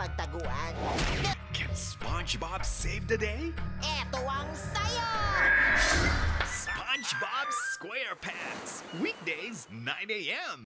pagtaguan. Can SpongeBob save the day? Eto ang sayo! SpongeBob SquarePants, weekdays 9 a.m.